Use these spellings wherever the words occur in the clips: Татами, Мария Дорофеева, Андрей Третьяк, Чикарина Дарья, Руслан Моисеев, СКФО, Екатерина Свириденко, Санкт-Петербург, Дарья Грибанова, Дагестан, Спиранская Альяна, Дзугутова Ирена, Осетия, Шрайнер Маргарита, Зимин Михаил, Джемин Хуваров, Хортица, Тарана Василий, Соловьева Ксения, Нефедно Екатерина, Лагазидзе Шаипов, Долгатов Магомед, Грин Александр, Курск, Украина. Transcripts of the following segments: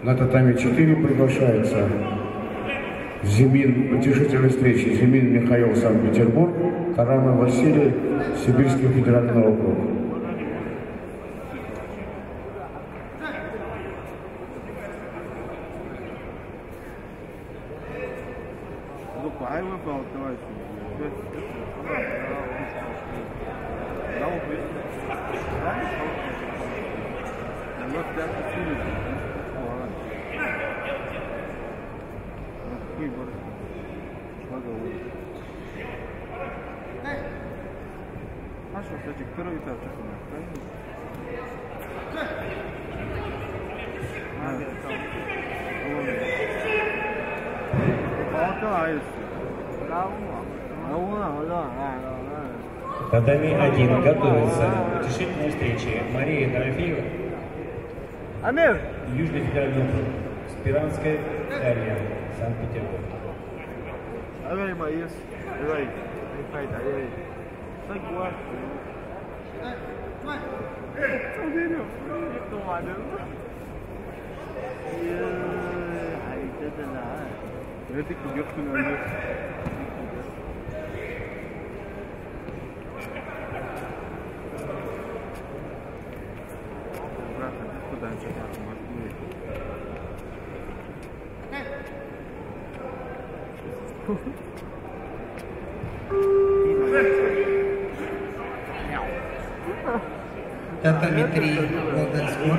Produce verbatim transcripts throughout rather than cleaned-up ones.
На татами четыре приглашается Зимин, утешительной встречи, Зимин Михаил, Санкт-Петербург, Тарана Василий, Сибирский федеральный округ. Татами один готовится к утешительной встрече Мария Дорофеева, Южный федеральный округ, Спиранская Альяна, Санкт-Петербург. Татами три, Волгодскор.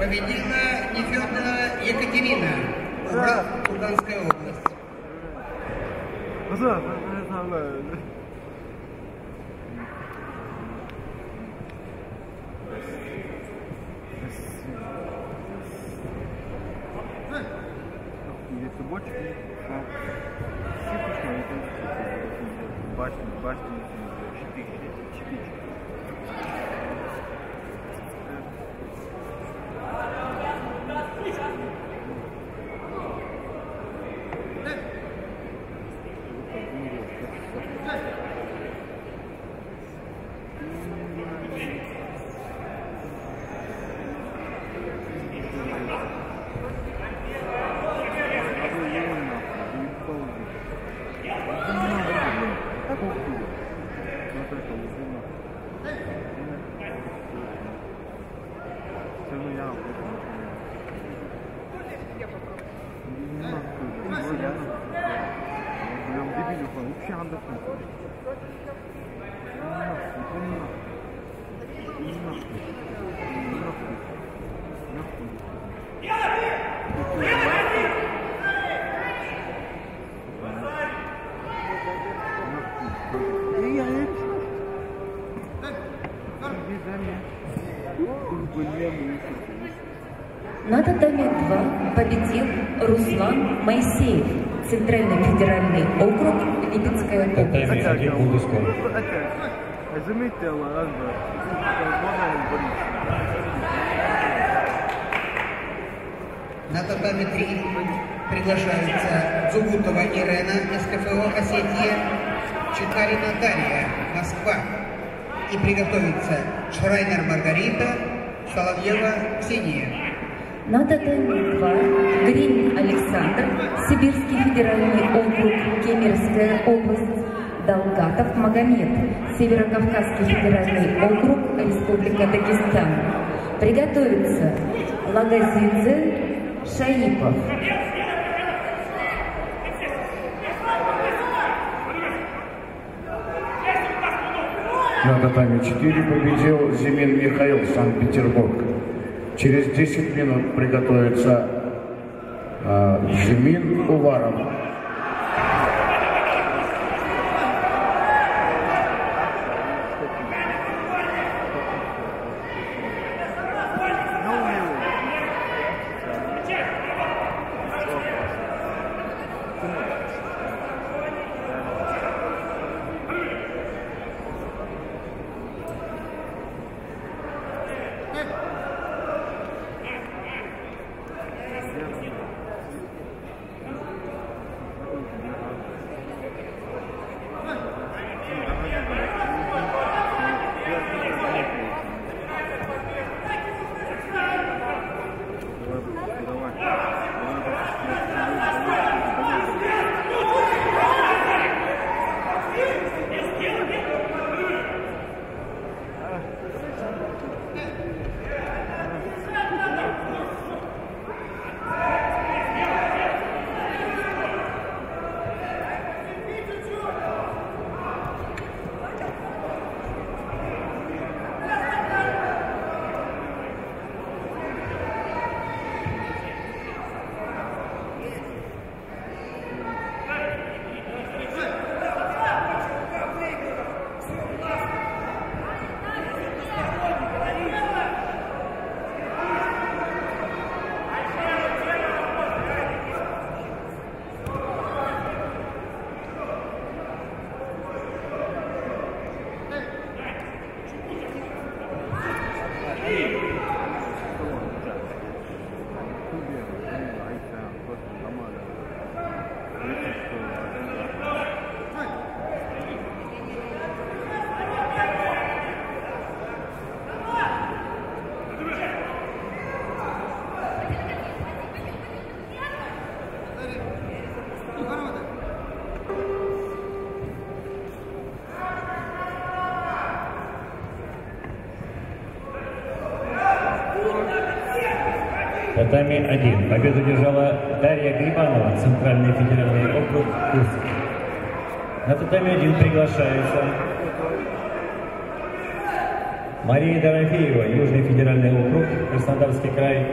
Победила Нефедно Екатерина, Курганская область. На татами два победил Руслан Моисеев, Центральный федеральный округ, Липецкая область. На татами три приглашаются Дзугутова Ирена, СКФО Осетия, Чикарина Дарья, Москва. И приготовится Шрайнер Маргарита, Соловьева Ксения. На татами два Грин Александр, Сибирский федеральный округ, Кемеровская область, Долгатов Магомед, Северокавказский федеральный округ, Республика Дагестан. Приготовится Лагазидзе Шаипов. На татами четыре победил Зимин Михаил, Санкт-Петербург. Через десять минут приготовится э, Джемин Хуваров. Татами один. Победу держала Дарья Грибанова, Центральный федеральный округ Курск. На татами один приглашается Мария Дорофеева, Южный федеральный округ, Краснодарский край.